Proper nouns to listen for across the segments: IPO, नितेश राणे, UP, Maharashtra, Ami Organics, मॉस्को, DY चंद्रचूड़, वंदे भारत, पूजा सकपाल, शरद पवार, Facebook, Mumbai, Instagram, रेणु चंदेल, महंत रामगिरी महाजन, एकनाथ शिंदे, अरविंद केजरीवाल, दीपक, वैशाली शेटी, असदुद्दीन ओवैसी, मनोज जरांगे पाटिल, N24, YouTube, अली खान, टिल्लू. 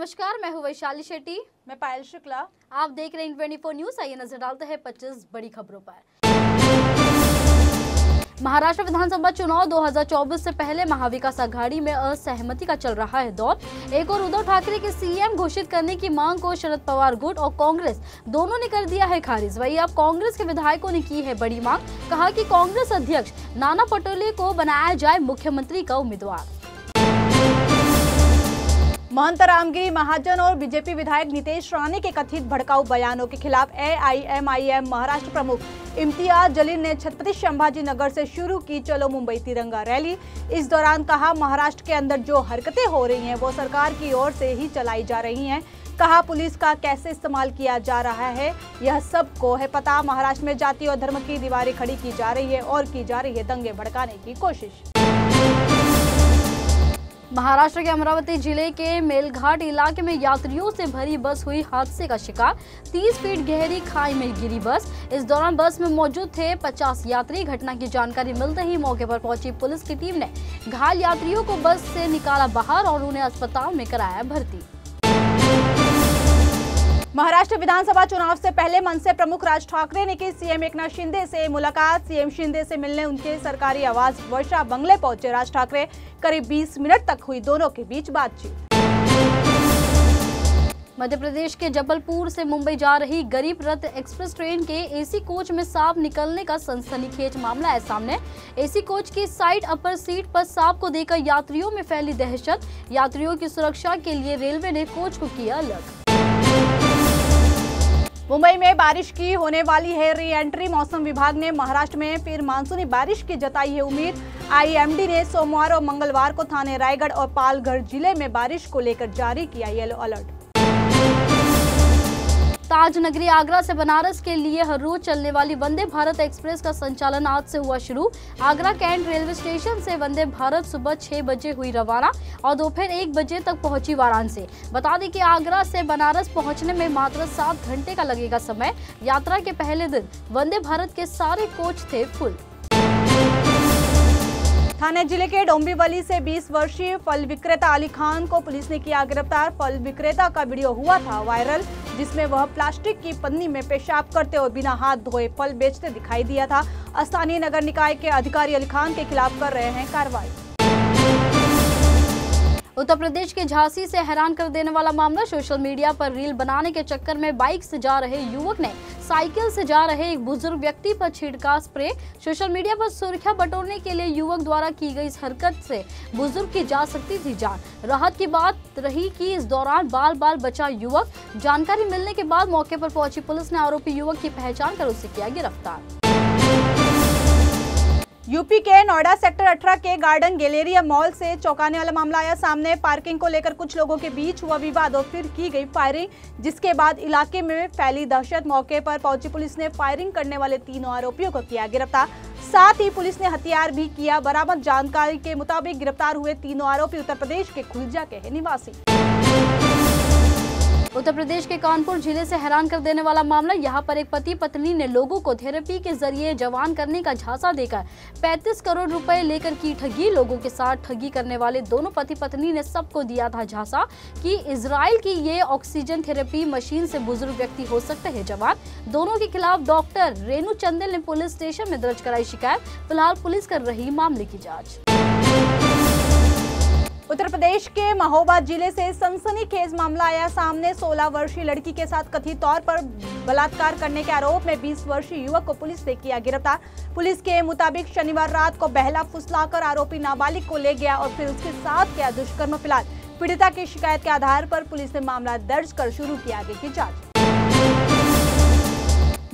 नमस्कार, मैं हूँ वैशाली शेटी। मैं पायल शुक्ला। आप देख रहे हैं 24 न्यूज। आइए नजर डालते हैं 25 बड़ी खबरों पर। महाराष्ट्र विधानसभा चुनाव 2024 से पहले महाविकास आघाड़ी में असहमति का चल रहा है दौर। एक और उद्धव ठाकरे के सीएम घोषित करने की मांग को शरद पवार गुट और कांग्रेस दोनों ने कर दिया है खारिज। वही अब कांग्रेस के विधायकों ने की है बड़ी मांग। कहा कि कांग्रेस अध्यक्ष नाना पटोले को बनाया जाए मुख्यमंत्री का उम्मीदवार। महंत रामगिरी महाजन और बीजेपी विधायक नितेश राणे के कथित भड़काऊ बयानों के खिलाफ AIMIM महाराष्ट्र प्रमुख इम्तियाज जलील ने छत्रपति संभाजी नगर से शुरू की चलो मुंबई तिरंगा रैली। इस दौरान कहा, महाराष्ट्र के अंदर जो हरकतें हो रही हैं वो सरकार की ओर से ही चलाई जा रही हैं। कहा, पुलिस का कैसे इस्तेमाल किया जा रहा है यह सबको है पता। महाराष्ट्र में जाति और धर्म की दीवारें खड़ी की जा रही है और की जा रही है दंगे भड़काने की कोशिश। महाराष्ट्र के अमरावती जिले के मेलघाट इलाके में यात्रियों से भरी बस हुई हादसे का शिकार। 30 फीट गहरी खाई में गिरी बस। इस दौरान बस में मौजूद थे 50 यात्री। घटना की जानकारी मिलते ही मौके पर पहुंची पुलिस की टीम ने घायल यात्रियों को बस से निकाला बाहर और उन्हें अस्पताल में कराया भर्ती। महाराष्ट्र विधानसभा चुनाव से पहले मनसे प्रमुख राज ठाकरे ने की सीएम एकनाथ शिंदे से मुलाकात। सीएम शिंदे से मिलने उनके सरकारी आवास वर्षा बंगले पहुंचे राज ठाकरे। करीब 20 मिनट तक हुई दोनों के बीच बातचीत। मध्य प्रदेश के जबलपुर से मुंबई जा रही गरीब रथ एक्सप्रेस ट्रेन के एसी कोच में सांप निकलने का सनसनीखेज मामला है सामने। एसी कोच की साइड अपर सीट पर सांप को देखकर यात्रियों में फैली दहशत। यात्रियों की सुरक्षा के लिए रेलवे ने कोच को किया अलग। मुंबई में बारिश की होने वाली है री एंट्री। मौसम विभाग ने महाराष्ट्र में फिर मानसूनी बारिश की जताई है उम्मीद। IMD ने सोमवार और मंगलवार को थाने रायगढ़ और पालघर जिले में बारिश को लेकर जारी किया येलो अलर्ट। ताज नगरी आगरा से बनारस के लिए हर रोज चलने वाली वंदे भारत एक्सप्रेस का संचालन आज से हुआ शुरू। आगरा कैंट रेलवे स्टेशन से वंदे भारत सुबह 6 बजे हुई रवाना और दोपहर 1 बजे तक पहुंची वाराणसी। बता दें कि आगरा से बनारस पहुंचने में मात्र 7 घंटे का लगेगा समय। यात्रा के पहले दिन वंदे भारत के सारे कोच थे फुल। थाने जिले के डोंबिवली से 20 वर्षीय फल विक्रेता अली खान को पुलिस ने किया गिरफ्तार। फल विक्रेता का वीडियो हुआ था वायरल, जिसमें वह प्लास्टिक की पन्नी में पेशाब करते और बिना हाथ धोए फल बेचते दिखाई दिया था। स्थानीय नगर निकाय के अधिकारी अली खान के खिलाफ कर रहे हैं कार्रवाई। उत्तर प्रदेश के झांसी से हैरान कर देने वाला मामला। सोशल मीडिया पर रील बनाने के चक्कर में बाइक से जा रहे युवक ने साइकिल से जा रहे एक बुजुर्ग व्यक्ति पर छिड़का स्प्रे। सोशल मीडिया पर सुर्खियां बटोरने के लिए युवक द्वारा की गई इस हरकत से बुजुर्ग की जा सकती थी जान। राहत की बात रही कि इस दौरान बाल बाल बचा युवक। जानकारी मिलने के बाद मौके पर पहुंची पुलिस ने आरोपी युवक की पहचान कर उसे किया गिरफ्तार। यूपी के नोएडा सेक्टर 18 के गार्डन गैलेरिया मॉल से चौंकाने वाला मामला आया सामने। पार्किंग को लेकर कुछ लोगों के बीच हुआ विवाद और फिर की गई फायरिंग, जिसके बाद इलाके में फैली दहशत। मौके पर पहुंची पुलिस ने फायरिंग करने वाले तीनों आरोपियों को किया गिरफ्तार। साथ ही पुलिस ने हथियार भी किया बरामद। जानकारी के मुताबिक गिरफ्तार हुए तीनों आरोपी उत्तर प्रदेश के खुर्जा के हैं निवासी। उत्तर प्रदेश के कानपुर जिले से हैरान कर देने वाला मामला। यहाँ पर एक पति पत्नी ने लोगों को थेरेपी के जरिए जवान करने का झांसा देकर 35 करोड़ रुपए लेकर की ठगी। लोगों के साथ ठगी करने वाले दोनों पति पत्नी ने सबको दिया था झांसा कि इजराइल की ये ऑक्सीजन थेरेपी मशीन से बुजुर्ग व्यक्ति हो सकते हैं जवान। दोनों के खिलाफ डॉक्टर रेणु चंदेल ने पुलिस स्टेशन में दर्ज कराई शिकायत। फिलहाल पुलिस कर रही मामले की जाँच। उत्तर प्रदेश के महोबा जिले से सनसनीखेज मामला आया सामने। 16 वर्षीय लड़की के साथ कथित तौर पर बलात्कार करने के आरोप में 20 वर्षीय युवक को पुलिस ने किया गिरफ्तार। पुलिस के मुताबिक शनिवार रात को बहला फुसलाकर आरोपी नाबालिग को ले गया और फिर उसके साथ किया दुष्कर्म। फिलहाल पीड़िता की शिकायत के आधार पर पुलिस ने मामला दर्ज कर शुरू किया आगे की जाँच।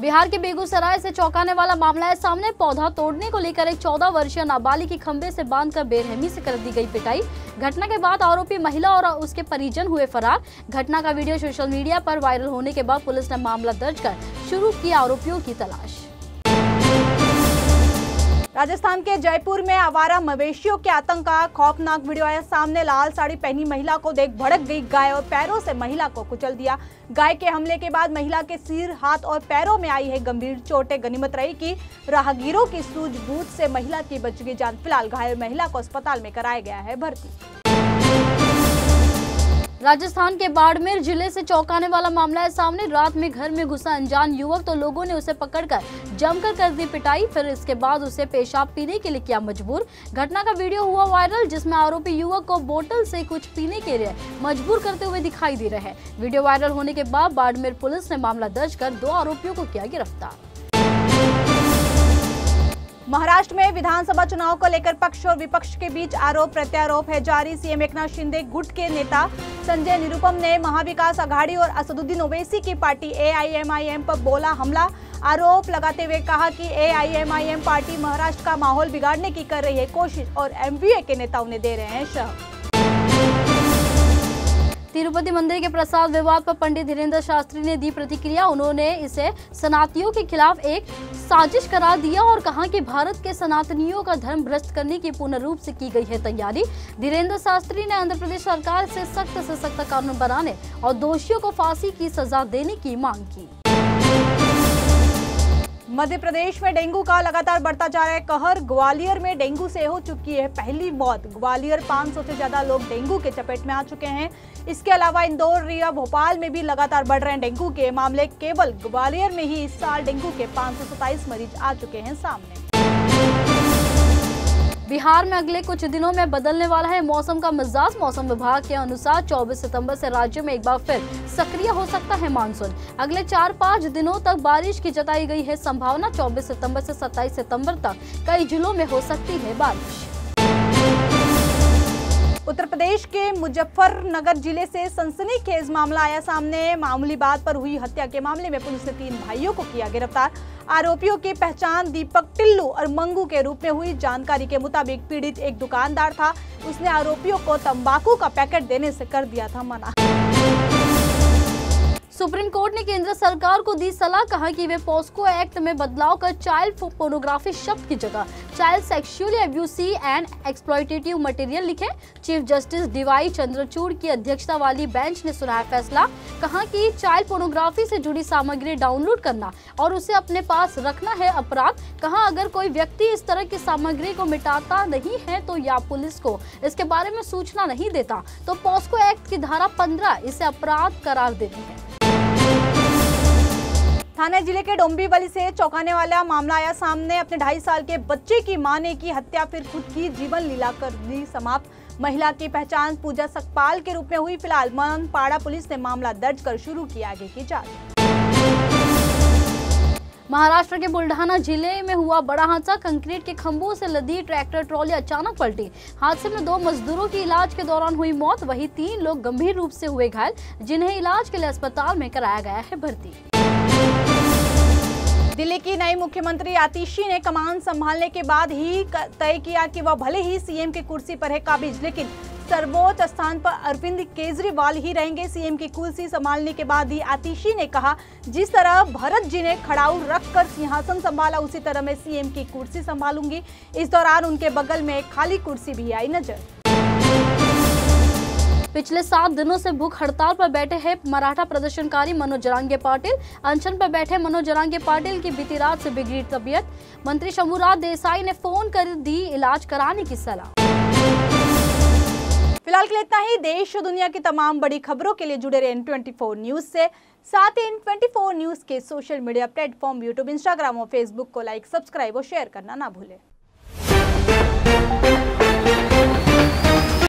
बिहार के बेगूसराय से चौंकाने वाला मामला है सामने। पौधा तोड़ने को लेकर एक 14 वर्षीय नाबालिग की खंभे से बांधकर बेरहमी से कर दी गई पिटाई। घटना के बाद आरोपी महिला और उसके परिजन हुए फरार। घटना का वीडियो सोशल मीडिया पर वायरल होने के बाद पुलिस ने मामला दर्ज कर शुरू की आरोपियों की तलाश। राजस्थान के जयपुर में आवारा मवेशियों के आतंक का खौफनाक वीडियो आया सामने। लाल साड़ी पहनी महिला को देख भड़क गई गाय और पैरों से महिला को कुचल दिया। गाय के हमले के बाद महिला के सिर, हाथ और पैरों में आई है गंभीर चोटें। गनीमत रही कि राहगीरों की सूझबूझ से महिला की बच गई जान। फिलहाल घायल महिला को अस्पताल में कराया गया है भर्ती। राजस्थान के बाड़मेर जिले से चौंकाने वाला मामला है सामने। रात में घर में घुसा अनजान युवक तो लोगों ने उसे पकड़कर जमकर कर दी पिटाई, फिर इसके बाद उसे पेशाब पीने के लिए किया मजबूर। घटना का वीडियो हुआ वायरल, जिसमें आरोपी युवक को बोतल से कुछ पीने के लिए मजबूर करते हुए दिखाई दे रहे हैं। वीडियो वायरल होने के बाद बाड़मेर पुलिस ने मामला दर्ज कर 2 आरोपियों को किया गिरफ्तार। महाराष्ट्र में विधानसभा चुनाव को लेकर पक्ष और विपक्ष के बीच आरोप प्रत्यारोप है जारी। सीएम एकनाथ शिंदे गुट के नेता संजय निरुपम ने महाविकास आघाड़ी और असदुद्दीन ओवैसी की पार्टी एआईएमआईएम पर बोला हमला। आरोप लगाते हुए कहा कि एआईएमआईएम पार्टी महाराष्ट्र का माहौल बिगाड़ने की कर रही है कोशिश और एमवीए के नेताओं ने दे रहे हैं शक। तिरुपति मंदिर के प्रसाद विवाद पर पंडित धीरेंद्र शास्त्री ने दी प्रतिक्रिया। उन्होंने इसे सनातनियों के खिलाफ एक साजिश करार दिया और कहा कि भारत के सनातनियों का धर्म भ्रष्ट करने की पूर्ण रूप से की गई है तैयारी। धीरेंद्र शास्त्री ने आंध्र प्रदेश सरकार से सख्त कानून बनाने और दोषियों को फांसी की सजा देने की मांग की। मध्य प्रदेश में डेंगू का लगातार बढ़ता जा रहा है कहर। ग्वालियर में डेंगू से हो चुकी है पहली मौत। ग्वालियर 500 से ज्यादा लोग डेंगू के चपेट में आ चुके हैं। इसके अलावा इंदौर, रीवा, भोपाल में भी लगातार बढ़ रहे हैं डेंगू के मामले। केवल ग्वालियर में ही इस साल डेंगू के 527 मरीज आ चुके हैं सामने। बिहार में अगले कुछ दिनों में बदलने वाला है मौसम का मिजाज। मौसम विभाग के अनुसार 24 सितंबर से राज्य में एक बार फिर सक्रिय हो सकता है मानसून। अगले 4-5 दिनों तक बारिश की जताई गई है संभावना। 24 सितंबर से 27 सितंबर तक कई जिलों में हो सकती है बारिश। उत्तर प्रदेश के मुजफ्फरनगर जिले से सनसनीखेज मामला आया सामने। मामूली बात पर हुई हत्या के मामले में पुलिस ने 3 भाइयों को किया गिरफ्तार। आरोपियों की पहचान दीपक, टिल्लू और मंगू के रूप में हुई। जानकारी के मुताबिक पीड़ित एक दुकानदार था, उसने आरोपियों को तंबाकू का पैकेट देने से कर दिया था मना। सुप्रीम कोर्ट ने केंद्र सरकार को दी सलाह, कहा कि वे पॉस्को एक्ट में बदलाव कर चाइल्ड पोर्नोग्राफी शब्द की जगह child sexually abusive and exploitative material लिखें। चीफ जस्टिस DY चंद्रचूड़ की अध्यक्षता वाली बेंच ने सुनाया फैसला, कहा कि चाइल्ड पोर्नोग्राफी से जुड़ी सामग्री डाउनलोड करना और उसे अपने पास रखना है अपराध। कहा अगर कोई व्यक्ति इस तरह की सामग्री को मिटाता नहीं है तो या पुलिस को इसके बारे में सूचना नहीं देता तो पॉस्को एक्ट की धारा 15 इसे अपराध करार देती है। थाना जिले के डोंबिवली से चौंकाने वाला मामला आया सामने। अपने 2.5 साल के बच्चे की मां ने की हत्या, फिर खुद की जीवन लीला कर दी समाप्त। महिला की पहचान पूजा सकपाल के रूप में हुई। फिलहाल मनपाड़ा पुलिस ने मामला दर्ज कर शुरू किया आगे की जांच। महाराष्ट्र के बुल्ढाना जिले में हुआ बड़ा हादसा। कंक्रीट के खंभों से लदी ट्रैक्टर ट्रॉली अचानक पलटी। हादसे में 2 मजदूरों की इलाज के दौरान हुई मौत, वहीं 3 लोग गंभीर रूप से हुए घायल, जिन्हें इलाज के लिए अस्पताल में कराया गया है भर्ती। दिल्ली की नई मुख्यमंत्री आतिशी ने कमान संभालने के बाद ही तय किया कि वह भले ही सीएम की कुर्सी पर है काबिज, लेकिन सर्वोच्च स्थान पर अरविंद केजरीवाल ही रहेंगे। सीएम की कुर्सी संभालने के बाद ही आतिशी ने कहा जिस तरह भरत जी ने खड़ाऊ रखकर सिंहासन संभाला उसी तरह मैं सीएम की कुर्सी संभालूंगी। इस दौरान उनके बगल में एक खाली कुर्सी भी आई नजर। पिछले 7 दिनों से भूख हड़ताल पर बैठे हैं मराठा प्रदर्शनकारी मनोज जरांगे पाटिल। अनशन पर बैठे मनोज जरांगे पाटिल की बीती रात से बिगड़ी तबीयत। मंत्री शमुराज देसाई ने फोन कर दी इलाज कराने की सलाह। फिलहाल के लिए इतना ही। देश और दुनिया की तमाम बड़ी खबरों के लिए जुड़े रहे N24 न्यूज से। साथ ही N24 न्यूज के social media platform YouTube, Instagram और Facebook को लाइक, सब्सक्राइब और शेयर करना ना भूले।